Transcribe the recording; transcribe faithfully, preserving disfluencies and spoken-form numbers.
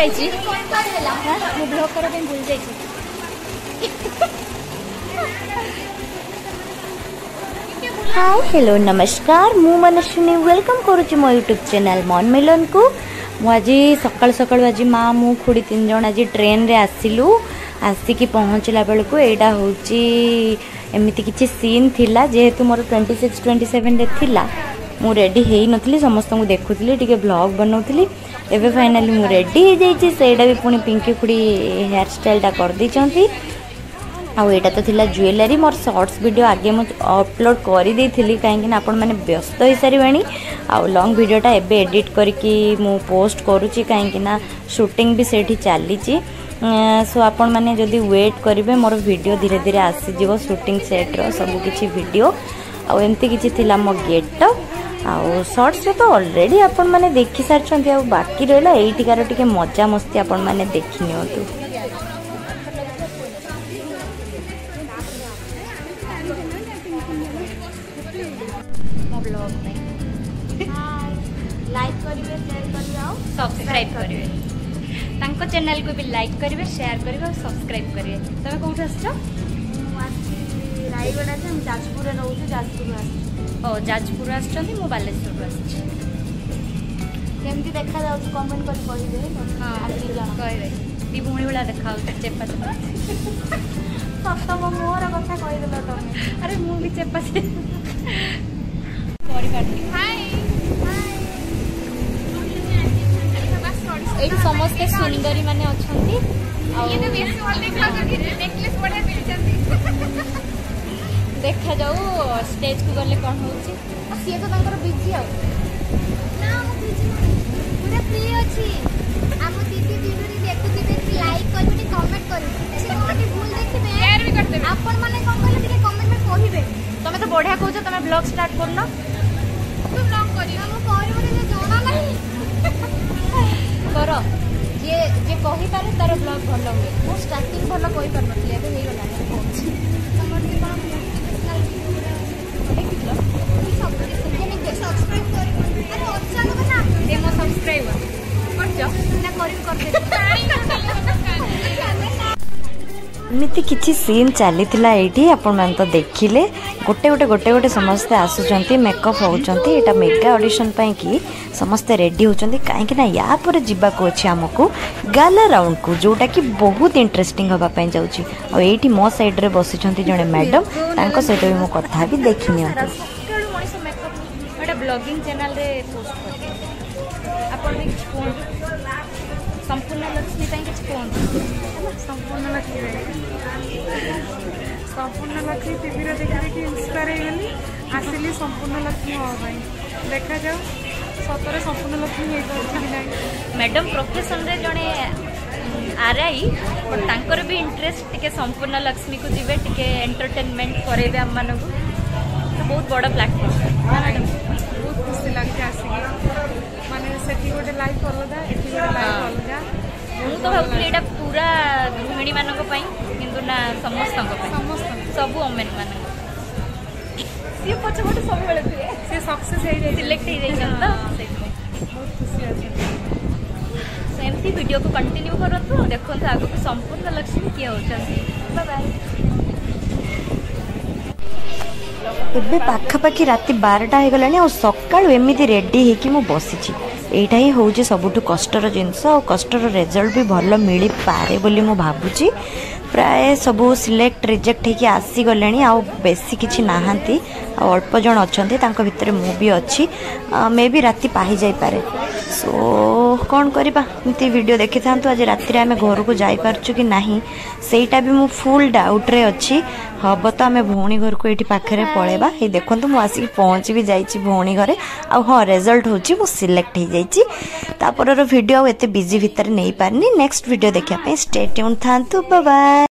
जाइची मु ब्लॉग करा पे भूल जाइची हाय हेलो नमस्कार मु मनस्विनी वेलकम करूची मो YouTube चैनल मनमिलन को आज सकाल सकाल आज माँ मु खुड़ी तीन जन आज ट्रेन रे आसिलु आसिकी पहुँचला बेल को एडा होची एमती किसी सीन थिला जेहेतु मोर twenty six twenty seven day थिला मु रेडी हेई नथली समस्त को देखुथली टिके ब्लॉग बनौथली एबे फाइनली मु रेडी हे जाईची सेडा भी पुनी पिंकी खुड़ी हेयर स्टाइल टा कर दी चंती आ एटा तो थिला ज्वेलरी मोर शॉर्ट्स वीडियो आगे मु अपलोड करी दे थिली काहे कि ना आपण माने व्यस्त होई सारीवाणी आ लॉन्ग वीडियो टा एबे एडिट करी की मु पोस्ट करूची काहे कि ना शूटिंग भी सेठी चाली छी सो आपण माने जदी वेट करिवे मोर वीडियो धीरे धीरे आसी जीवो शूटिंग सेट रो सब किछि वीडियो आ एम्ति किछि थिला मो गेटअप आउ शॉर्ट्स तो ऑलरेडी अपन माने देखि सारछंती आ बाकी रहला एइटिकार टिके मजा मस्ती अपन माने देखि नियंतु मो ब्लॉग में हां लाइक करिवे शेयर करिवे आ सब्सक्राइब करिवे तांको चैनल को भी लाइक करिवे शेयर करिवे और सब्सक्राइब करिवे तमे कोठा आछो मु आसी रायगडा से हम जाजपुर रे रहू छु जाजपुर आसी ओ जाजपुर आसछंती मो बालेश्वर आसछी केमती देखा जाउ कमेंट कर कहि दे हां कहि दे दी भूणी वाला देखाउ चेपा चेपा सत्ता मो मोर कथा कहि देला तने अरे मु भी चेपा से सॉरी काटली हाय हाय एई समस्त सुंदरी माने अछंती ये तो बेसी वाला देखा जाउ नेकलेस बडे मिलचंती देखा जाऊ स्टेज को गले कौन होची आ से तो तंकर बिजी आ ना मु बिजी पूरा फ्री अछि हम दीदी वीडियो रे देखि देखि लाइक करबे कमेंट करबे से कोठी भूल देखिबे शेयर भी करते आपन माने कोन कहले के कमेंट में कहिबे तमे तो बढ़िया कहू तमे ब्लॉग स्टार्ट करनो तू ब्लॉग करियो हम करबो जे जाना नहीं करो जे जे कहि पारे तार ब्लॉग भलो होय मु स्टार्टिंग भलो कहि पार नथि एबे हे गला कोछि समर के बा सब्सक्राइब करी अरे अच्छा लोग ना दे मो सब्सक्राइबर कर जा ना करिन कर दे मिति किछि सीन चाली थिला एठी आपण मन तो देखिले गोटे गोटे गोटे गोटे समस्त आसु चंती मेकअप होउ चंती एटा मेगा ऑडिशन पई की समस्त रेडी हो चंती काहे कि ना या पर जिबा को अछि हमकु गाला राउंड को जोटा कि बहुत इंटरेस्टिंग होबा पई जाउची और एठी मो साइड रे बसि चंती जने मैडम तांको सेट भी मो कथा भी देखिनि होत ब्लॉगिंग चैनल रे पोस्ट करते संपूर्ण लक्ष्मी संपूर्ण लक्ष्मी संपूर्ण लक्ष्मी टीवी रे देखि इंस्पायर होली आसिली संपूर्ण लक्ष्मी होबाई देखा जाओ सतरे संपूर्ण लक्ष्मी हो मैडम प्रोफेशन रे जने आरआई और तांकर भी इंटरेस्ट टिके संपूर्ण लक्ष्मी को जीवे टिके एंटरटेनमेंट करेबे हम मानू तो बहुत बड़ा प्लेटफार्म लगे माने से गोटे लाइफ अलगा अलगा मु तो भाई यहाँ पूरा गृहिणी मानों किंतु ना समस्त समस्त सब ओमेन मान सी पचे पटे सब सी सक्सेस सिलेक्ट हो बहुत खुशी अच्छे एमती वीडियो को कंटिन्यू करूँ देखते आगे संपूर्ण लक्ष्मी किए हो बाय एबे पाखापाखी राति बारटा हो गलानी और सकाळु एमिति रेडी हेकि मु बसिछि एटा ही होउजे सबुठु कष्टर जिंस और कष्टर रिजल्ट भी भलो मिली पारे बोली मु भाबुछि प्राय सबु सिलेक्ट रिजेक्ट हेकि आसी गलानी आ बेसी किछि नाहांती आ अल्प जण अछंती तांको भितरे मु भी अछि मे भी राति पाही जाय पारे सो कोन करबा एमिति वीडियो देखि थांतु आज राति रे हमें घर को जाय परछु कि नाही सेटा भी मु फुल डाउट रे अछि हम तो आम भौणी घर को ये पाखे पलैबा ये देखो मुझे पहुँची भी जाइए भौणी घरे आउ हाँ रिजल्ट हो सिलेक्ट हो जापर भिड आते बिजी भितर नहीं पारनी नेक्स्ट भिड देखापी स्टे ट्यून था बाय।